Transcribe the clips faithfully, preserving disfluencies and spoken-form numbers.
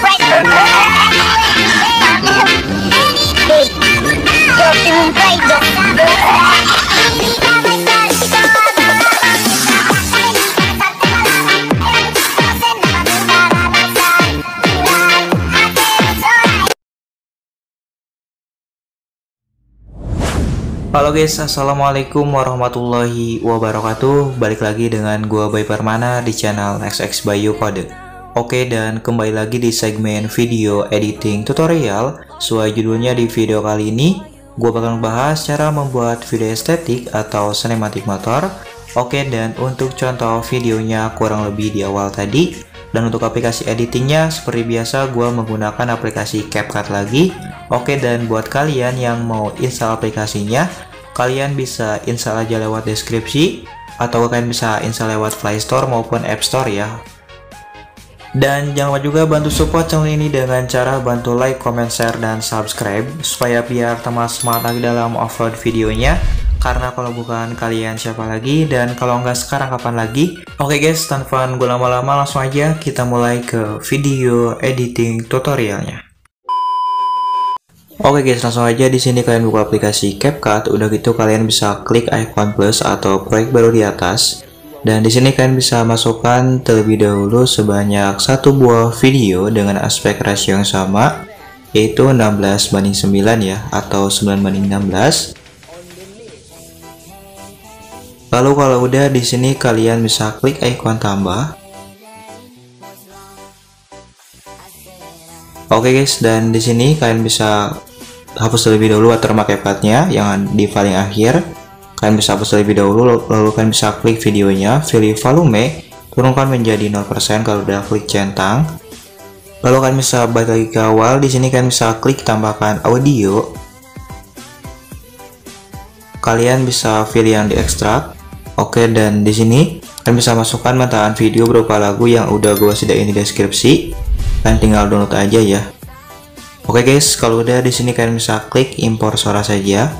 Halo guys, assalamualaikum warahmatullahi wabarakatuh. Balik lagi dengan gua Bay Permana di channel XXBAYU CODE. Oke, dan kembali lagi di segmen video editing tutorial. Sesuai judulnya, di video kali ini gua bakal bahas cara membuat video estetik atau sinematik motor. Oke, dan untuk contoh videonya kurang lebih di awal tadi. Dan untuk aplikasi editingnya, seperti biasa gua menggunakan aplikasi CapCut lagi. Oke, dan buat kalian yang mau install aplikasinya, kalian bisa install aja lewat deskripsi, atau kalian bisa install lewat Play Store maupun App Store ya. Dan jangan lupa juga bantu support channel ini dengan cara bantu like, comment, share, dan subscribe, supaya biar tambah semangat lagi dalam upload videonya. Karena kalau bukan kalian siapa lagi, dan kalau nggak sekarang kapan lagi. Oke guys, tanpa gue lama-lama, langsung aja kita mulai ke video editing tutorialnya. Oke guys, langsung aja di sini kalian buka aplikasi CapCut. Udah gitu kalian bisa klik icon plus atau proyek baru di atas. Dan di sini kalian bisa masukkan terlebih dahulu sebanyak satu buah video dengan aspek rasio yang sama, yaitu enam belas banding sembilan ya, atau sembilan banding enam belas. Lalu kalau udah di sini kalian bisa klik ikon tambah. Oke guys, dan di sini kalian bisa hapus terlebih dahulu watermark capcutnya yang di paling akhir. Kalian bisa hapus terlebih dahulu, lalu kalian bisa klik videonya, pilih volume, turunkan menjadi nol persen kalau udah klik centang. Lalu kalian bisa balik lagi ke awal. Di sini kalian bisa klik tambahkan audio. Kalian bisa pilih yang diekstrak. Oke, dan di sini kalian bisa masukkan bantahan video berupa lagu yang udah gue sediain di deskripsi. Kalian tinggal download aja ya. Oke guys, kalau udah di sini kalian bisa klik impor suara saja.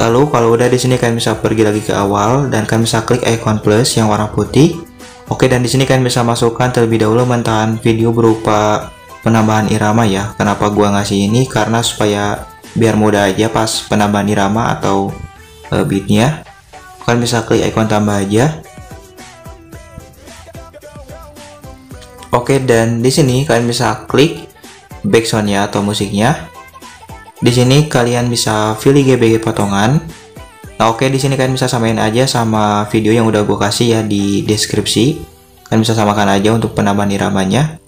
Lalu kalau udah di sini kalian bisa pergi lagi ke awal dan kalian bisa klik icon plus yang warna putih. Oke, dan di sini kalian bisa masukkan terlebih dahulu bantahan video berupa penambahan irama ya. Kenapa gue ngasih ini? Karena supaya biar mudah aja pas penambahan irama atau uh, beatnya. Kalian bisa klik ikon tambah aja. Oke, dan di sini kalian bisa klik backsoundnya atau musiknya. Di sini kalian bisa pilih G B G potongan. Nah, oke, di sini kalian bisa samain aja sama video yang udah gue kasih ya di deskripsi. Kalian bisa samakan aja untuk penambahan iramanya,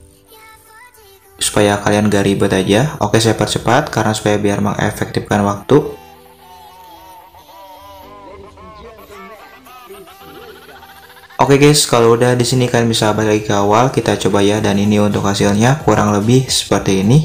supaya kalian gak ribet aja. Oke, saya percepat karena supaya biar mengefektifkan waktu. Oke guys, kalau udah di sini kalian bisa balik lagi ke awal. Kita coba ya, dan ini untuk hasilnya kurang lebih seperti ini.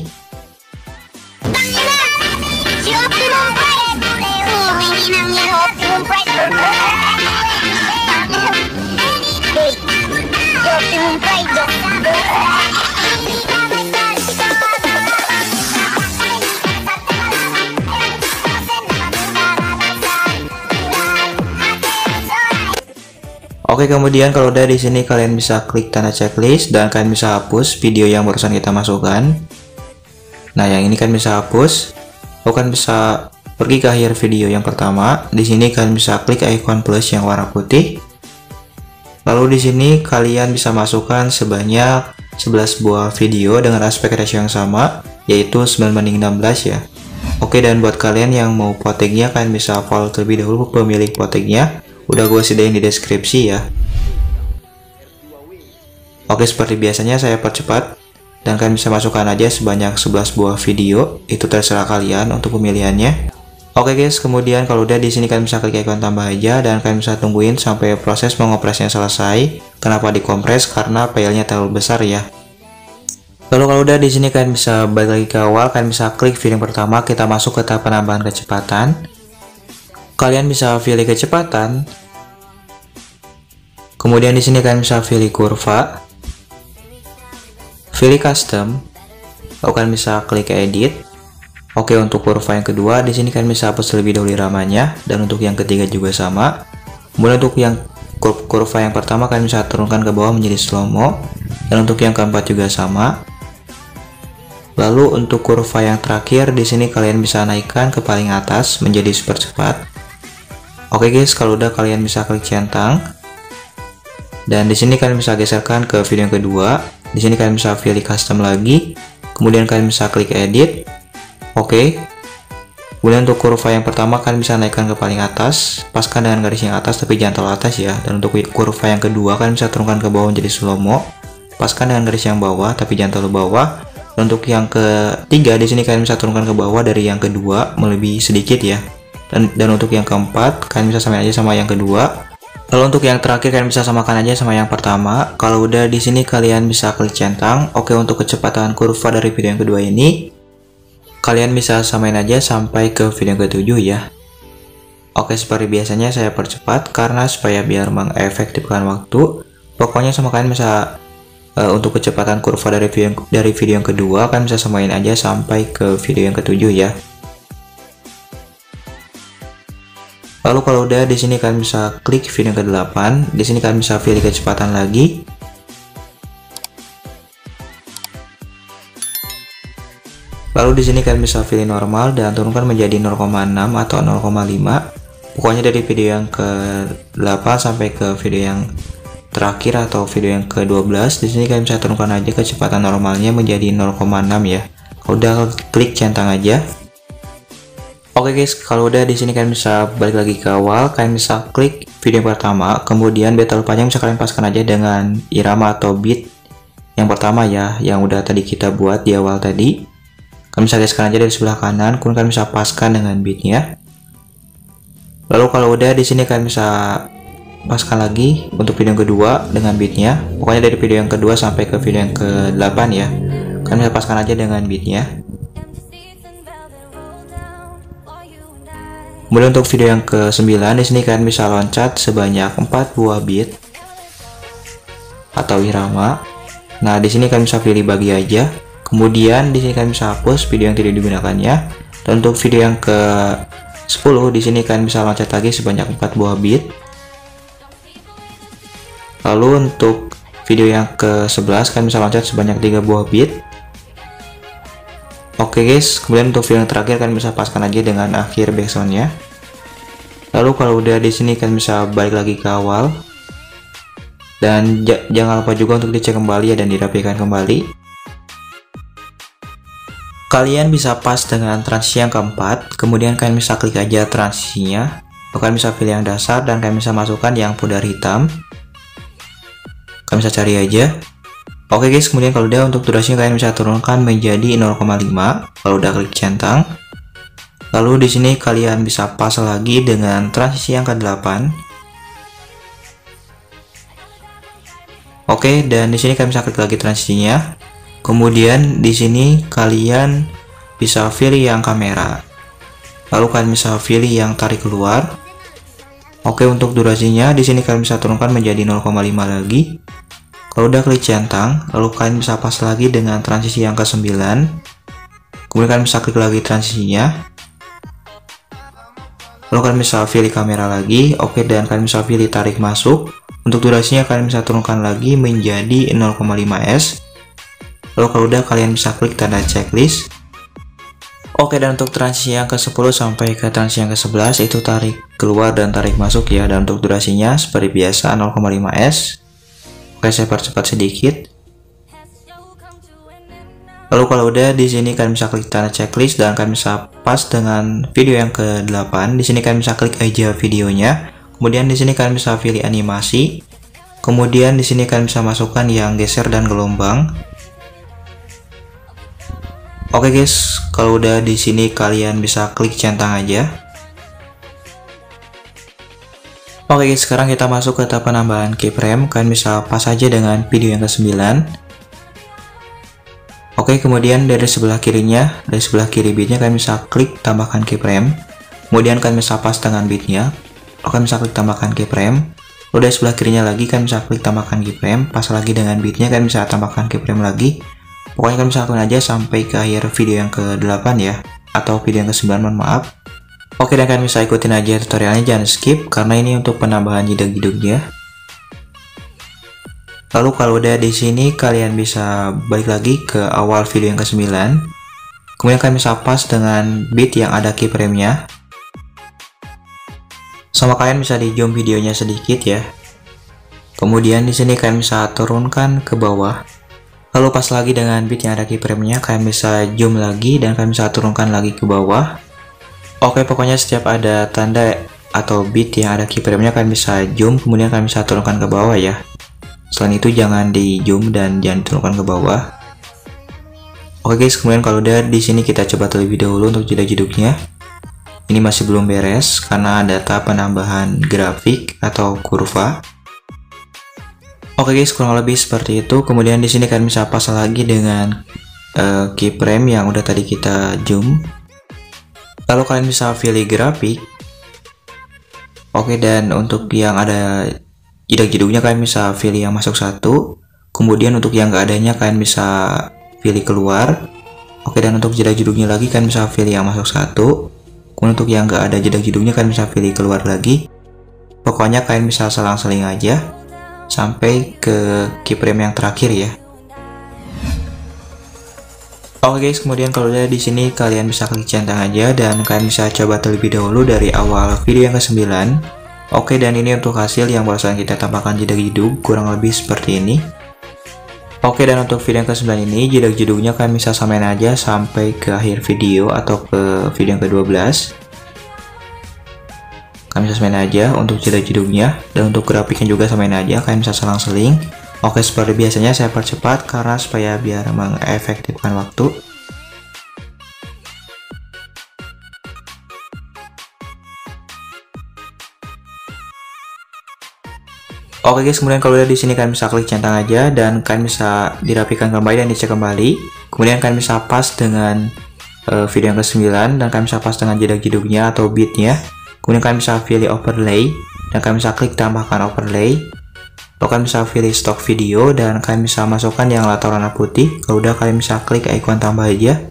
Oke, kemudian kalau udah di sini kalian bisa klik tanda checklist dan kalian bisa hapus video yang barusan kita masukkan. Nah, yang ini kalian bisa hapus. Lalu kalian bisa pergi ke akhir video yang pertama. Di sini kalian bisa klik icon plus yang warna putih. Lalu di sini kalian bisa masukkan sebanyak sebelas buah video dengan aspek ratio yang sama, yaitu sembilan banding enam belas ya. Oke, dan buat kalian yang mau poteknya, kalian bisa follow terlebih dahulu pemilik poteknya. Udah gue sediain di deskripsi ya. Oke, seperti biasanya saya percepat. Dan kalian bisa masukkan aja sebanyak sebelas buah video. Itu terserah kalian untuk pemilihannya. Oke guys, kemudian kalau udah di sini kalian bisa klik ikon tambah aja. Dan kalian bisa tungguin sampai proses mengompresnya selesai. Kenapa dikompres? Karena filenya terlalu besar ya. Lalu kalau udah di sini kalian bisa balik lagi ke awal. Kalian bisa klik video yang pertama. Kita masuk ke tahap penambahan kecepatan. Kalian bisa pilih kecepatan. Kemudian di sini kalian bisa pilih kurva. Pilih custom. Lalu kalian bisa klik edit. Oke, untuk kurva yang kedua di sini kalian bisa hapus terlebih dahulu iramanya, dan untuk yang ketiga juga sama. Kemudian untuk yang kurva yang pertama kalian bisa turunkan ke bawah menjadi slow mo. dan untuk yang keempat juga sama. Lalu untuk kurva yang terakhir di sini kalian bisa naikkan ke paling atas menjadi super cepat. Oke guys, kalau udah kalian bisa klik centang. Dan di sini kalian bisa geserkan ke video yang kedua. Di sini kalian bisa pilih custom lagi. Kemudian kalian bisa klik edit. Oke. Kemudian untuk kurva yang pertama kalian bisa naikkan ke paling atas, paskan dengan garis yang atas tapi jangan terlalu atas ya. Dan untuk kurva yang kedua kalian bisa turunkan ke bawah menjadi slow mo, paskan dengan garis yang bawah tapi jangan terlalu bawah. Untuk yang ketiga di sini kalian bisa turunkan ke bawah dari yang kedua melebihi sedikit ya. Dan, dan untuk yang keempat kalian bisa samain aja sama yang kedua. Lalu untuk yang terakhir kalian bisa samakan aja sama yang pertama. Kalau udah di sini kalian bisa klik centang. Oke, untuk kecepatan kurva dari video yang kedua ini kalian bisa samain aja sampai ke video yang ketujuh ya. Oke, seperti biasanya saya percepat karena supaya biar mengefektifkan waktu. Pokoknya sama kalian bisa Uh, untuk kecepatan kurva dari video, yang, dari video yang kedua kan bisa samain aja sampai ke video yang ketujuh ya. Lalu kalau udah di sini kalian bisa klik video yang kedelapan. Di sini kalian bisa pilih kecepatan lagi. Lalu di sini kalian bisa pilih normal dan turunkan menjadi nol koma enam atau nol koma lima. Pokoknya dari video yang kedelapan sampai ke video yang terakhir atau video yang ke-dua belas di sini kalian bisa turunkan aja kecepatan normalnya menjadi nol koma enam ya. Kalau udah klik centang aja. Oke guys, kalau udah di sini kalian bisa balik lagi ke awal, kalian bisa klik video yang pertama, kemudian biar terlalu panjang bisa kalian paskan aja dengan irama atau beat yang pertama ya, yang udah tadi kita buat di awal tadi. Kalian bisa geserkan aja dari sebelah kanan, kemudian kalian bisa paskan dengan beatnya. Lalu kalau udah di sini kalian bisa paskan lagi untuk video yang kedua dengan beatnya. Pokoknya dari video yang kedua sampai ke video yang ke-delapan ya, kalian bisa paskan aja dengan beatnya. Kemudian untuk video yang ke-sembilan di sini kalian bisa loncat sebanyak empat buah beat atau irama. Nah di sini kalian bisa pilih bagi aja. Kemudian di sini kalian bisa hapus video yang tidak digunakannya. Dan untuk video yang ke-sepuluh di sini kalian bisa loncat lagi sebanyak empat buah beat. Lalu untuk video yang ke-sebelas kalian bisa loncat sebanyak tiga buah beat. Oke guys, kemudian untuk video yang terakhir kalian bisa paskan aja dengan akhir backsoundnya. Lalu kalau udah di sini kalian bisa balik lagi ke awal. Dan ja jangan lupa juga untuk dicek kembali ya dan dirapikan kembali. Kalian bisa pas dengan transisi yang keempat, kemudian kalian bisa klik aja transisinya. Kalian bisa pilih yang dasar dan kalian bisa masukkan yang pudar hitam. Kalian bisa cari aja. Oke guys, kemudian kalau udah untuk durasinya kalian bisa turunkan menjadi nol koma lima. Kalau udah klik centang. Lalu di sini kalian bisa pas lagi dengan transisi yang kedelapan. Oke, dan di sini kalian bisa klik lagi transisinya. Kemudian di sini kalian bisa pilih yang kamera. Lalu kalian bisa pilih yang tarik keluar. Oke, untuk durasinya di sini kalian bisa turunkan menjadi nol koma lima lagi. Kalau udah klik centang, lalu kalian bisa pas lagi dengan transisi yang ke-sembilan. Kemudian kalian bisa klik lagi transisinya. Lalu kalian bisa pilih kamera lagi. Oke, dan kalian bisa pilih tarik masuk. Untuk durasinya kalian bisa turunkan lagi menjadi nol koma lima s. Lalu kalau udah kalian bisa klik tanda checklist. Oke, dan untuk transisi yang ke-sepuluh sampai ke transisi yang ke-sebelas itu tarik keluar dan tarik masuk ya. Dan untuk durasinya seperti biasa nol koma lima s. Oke, saya percepat sedikit. Lalu kalau udah di sini kalian bisa klik tanda checklist dan kalian bisa pas dengan video yang ke-delapan. Di sini kalian bisa klik aja videonya. Kemudian di sini kalian bisa pilih animasi. Kemudian di sini kalian bisa masukkan yang geser dan gelombang. Oke guys, kalau udah di sini kalian bisa klik centang aja. Oke guys, sekarang kita masuk ke tahap penambahan keyframe. Kalian bisa pas aja dengan video yang ke-sembilan. Oke, kemudian dari sebelah kirinya, dari sebelah kiri beatnya kalian bisa klik tambahkan keyframe. Kemudian kalian bisa pas dengan beatnya. Kalian bisa klik tambahkan keyframe. Lalu dari sebelah kirinya lagi kalian bisa klik tambahkan keyframe. Pas lagi dengan beatnya kalian bisa tambahkan keyframe lagi. Pokoknya kalian bisa lakukan aja sampai ke akhir video yang ke-delapan ya, atau video yang ke-sembilan, mohon maaf. Oke, dan kalian bisa ikutin aja tutorialnya, jangan skip karena ini untuk penambahan jidat-jidatnya. Lalu kalau udah di sini kalian bisa balik lagi ke awal video yang kesembilan. Kemudian kalian bisa pas dengan beat yang ada keyframe-nya. Sama kalian bisa di zoom videonya sedikit ya. Kemudian di sini kalian bisa turunkan ke bawah. Lalu pas lagi dengan beat yang ada keyframe-nya, kalian bisa zoom lagi dan kalian bisa turunkan lagi ke bawah. Oke, pokoknya setiap ada tanda atau beat yang ada keyframe-nya kalian bisa zoom, kemudian kalian bisa turunkan ke bawah ya. Selain itu jangan di zoom dan jangan turunkan ke bawah. Oke guys, kemudian kalau udah di sini kita coba terlebih dahulu untuk jeda jeduknya. Ini masih belum beres karena ada tahap penambahan grafik atau kurva. Oke guys, kurang lebih seperti itu. Kemudian di sini kalian bisa pas lagi dengan uh, keyframe yang udah tadi kita zoom. Lalu kalian bisa pilih grafik. Oke, dan untuk yang ada jedak-jeduknya kalian bisa pilih yang masuk satu, kemudian untuk yang nggak adanya kalian bisa pilih keluar. Oke, dan untuk jedak-jeduknya lagi kalian bisa pilih yang masuk satu, kemudian untuk yang nggak ada jedak-jeduknya kalian bisa pilih keluar lagi. Pokoknya kalian bisa selang-seling aja sampai ke keyframe yang terakhir ya. Oke guys, kemudian kalau udah di sini kalian bisa klik centang aja dan kalian bisa coba terlebih dahulu dari awal video yang kesembilan. Oke, dan ini untuk hasil yang barusan kita tambahkan jedak-jeduk, kurang lebih seperti ini. Oke, dan untuk video yang kesembilan ini jedak-jeduknya kalian bisa samain aja sampai ke akhir video atau ke video yang kedua belas. Kalian bisa samain aja untuk jedak-jeduknya, dan untuk grafiknya juga samain aja, kalian bisa selang-seling. Oke, seperti biasanya saya percepat karena supaya biar mengefektifkan waktu. Oke guys, kemudian kalau udah di sini kalian bisa klik centang aja dan kalian bisa dirapikan kembali dan dicek kembali. Kemudian kalian bisa pas dengan uh, video yang kesembilan dan kalian bisa pas dengan jedak-jeduknya atau beatnya. Kemudian kalian bisa pilih overlay dan kalian bisa klik tambahkan overlay. Lalu kalian bisa pilih stock video dan kalian bisa masukkan yang latar warna putih. Kalau udah kalian bisa klik ikon tambah aja.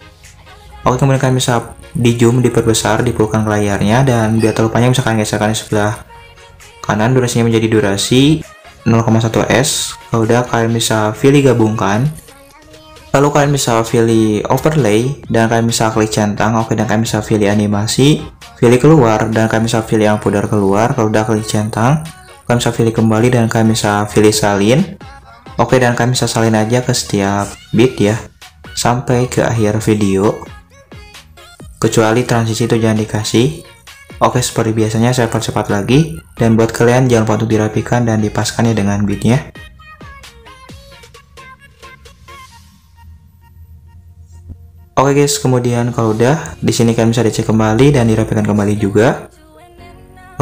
Oke, kemudian kalian bisa di zoom, diperbesar, dipulihkan ke layarnya, dan biar terlalu panjang bisa kalian geserkan di sebelah kanan, durasinya menjadi durasi nol koma satu s. Kalau udah kalian bisa pilih gabungkan, lalu kalian bisa pilih overlay dan kalian bisa klik centang. Oke, dan kalian bisa pilih animasi, pilih keluar, dan kalian bisa pilih yang pudar keluar. Kalau udah klik centang, kalian bisa pilih kembali dan kalian bisa pilih salin. Oke, dan kalian bisa salin aja ke setiap beat ya sampai ke akhir video, kecuali transisi itu jangan dikasih. Oke, seperti biasanya saya percepat lagi, dan buat kalian jangan lupa untuk dirapikan dan dipaskannya dengan beatnya. Oke guys, kemudian kalau udah di sini kalian bisa dicek kembali dan dirapikan kembali juga.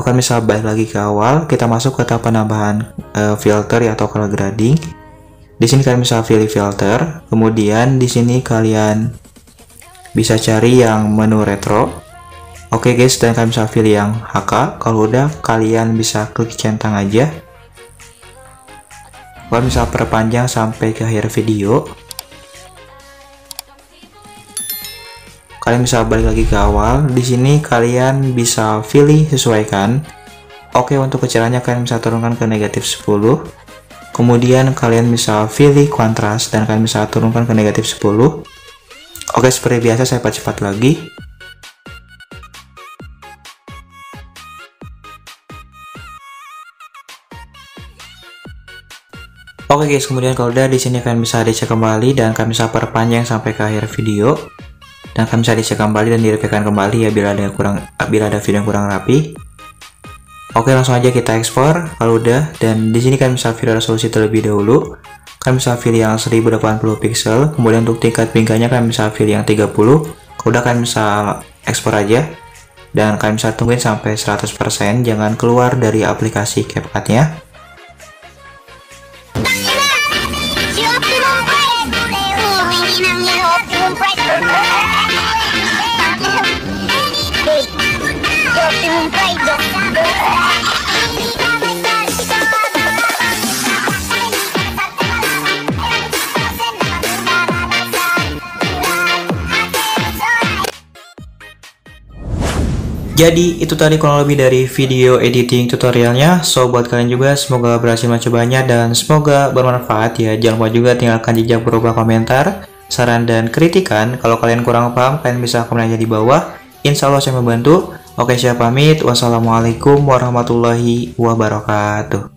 Oke, misal balik lagi ke awal, kita masuk ke tahap penambahan uh, filter ya, atau color grading. Di sini kalian bisa pilih filter, kemudian di sini kalian bisa cari yang menu retro. Oke okay guys, dan kalian bisa pilih yang H K. Kalau udah kalian bisa klik centang aja. Kalian bisa perpanjang sampai ke akhir video. Kalian bisa balik lagi ke awal. Di sini kalian bisa pilih sesuaikan. Oke, okay, untuk kecerahannya kalian bisa turunkan ke negatif sepuluh. Kemudian kalian bisa pilih kontras dan kalian bisa turunkan ke negatif sepuluh. Oke, okay, seperti biasa saya percepat lagi. Oke guys, kemudian kalau udah di sini kalian bisa dicek kembali dan kalian bisa perpanjang sampai ke akhir video, dan kalian bisa dicek kembali dan dirapikan kembali ya bila ada kurang bila ada video yang kurang rapi. Oke, langsung aja kita ekspor kalau udah, dan di sini kalian bisa pilih resolusi terlebih dahulu. Kalian bisa pilih yang seribu delapan puluh piksel, kemudian untuk tingkat bingkainya kalian bisa pilih yang tiga puluh. Kalau udah kalian bisa ekspor aja dan kalian bisa tungguin sampai seratus persen, jangan keluar dari aplikasi CapCut-nya. Jadi itu tadi kurang lebih dari video editing tutorialnya. So buat kalian juga semoga berhasil mencobanya dan semoga bermanfaat ya. Jangan lupa juga tinggalkan jejak berupa komentar, saran dan kritikan. Kalau kalian kurang paham, kalian bisa komen aja di bawah. Insya Allah saya membantu. Oke, saya pamit. Wassalamualaikum warahmatullahi wabarakatuh.